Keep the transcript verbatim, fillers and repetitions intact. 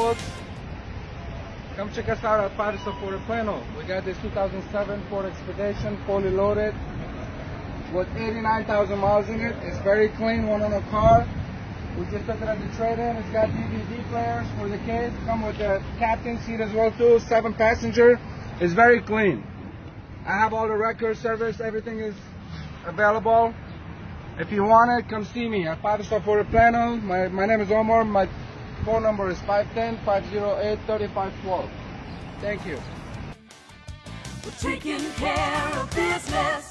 folks. Come check us out at Five Star Ford in Plano. We got this two thousand seven Ford Expedition, fully loaded, with eighty-nine thousand miles in it. It's very clean, one owner car. We just took it at the trade-in. It's got D V D players for the kids. Come with the captain seat as well too, seven passenger. It's very clean. I have all the records, service, everything is available. If you want it, come see me at Five Star Ford Plano. My, my name is Omar. My phone number is five one zero, five zero eight, three five one two. Thank you. We're taking care of business.